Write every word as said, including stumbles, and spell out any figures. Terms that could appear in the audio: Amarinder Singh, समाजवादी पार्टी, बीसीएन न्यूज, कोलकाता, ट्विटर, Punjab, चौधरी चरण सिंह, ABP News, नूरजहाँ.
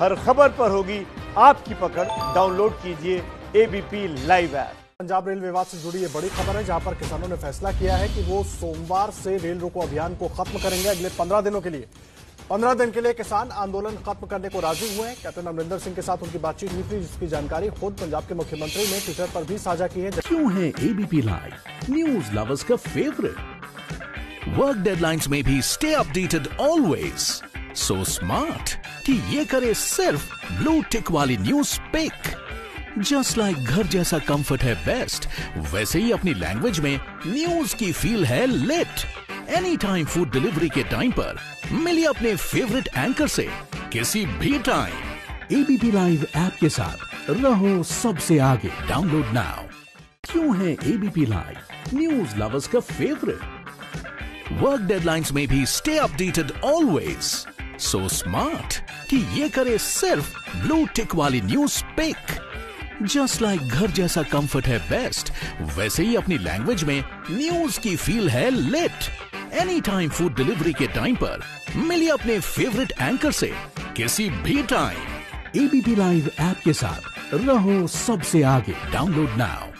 हर खबर पर होगी आपकी पकड़। डाउनलोड कीजिए ABP live app. Punjab rail विवाद से जुड़ी ये बड़ी खबर है, जहां पर किसानों ने फैसला किया है कि वो सोमवार से रेल रोको अभियान को खत्म करेंगे। अगले पंद्रह दिनों के लिए पंद्रह दिन के लिए किसान आंदोलन खत्म करने को राजी हुए हैं। कैप्टन अमरिंदर सिंह के साथ उनकी बातचीत हुई थी, जिसकी जानकारी खुद पंजाब के मुख्यमंत्री ने ट्विटर पर भी साझा की है। क्यों है एबीपी लाइव न्यूज लवर्स का फेवरेट। वर्क डेडलाइंस में भी stay updated always. So smart कि ये करे सिर्फ ब्लू टिक वाली न्यूज पिक। जस्ट लाइक घर जैसा कंफर्ट है बेस्ट, वैसे ही अपनी लैंग्वेज में न्यूज की फील है late. Any time food delivery के टाइम पर मिलिए अपने फेवरेट एंकर से किसी भी टाइम। एबीपी लाइव ऐप के साथ रहो सबसे आगे। Download now. क्यों है एबीपी लाइव न्यूज लवर्स का फेवरेट। वर्क डेडलाइंस में भी stay updated always. So smart कि ये करे सिर्फ ब्लू टिक वाली न्यूज पिक। जस्ट लाइक घर जैसा कंफर्ट है बेस्ट, वैसे ही अपनी लैंग्वेज में न्यूज की फील है late. Any time food delivery के टाइम पर मिलिए अपने फेवरेट एंकर से किसी भी टाइम। एबीपी लाइव ऐप के साथ रहो सबसे आगे। Download now.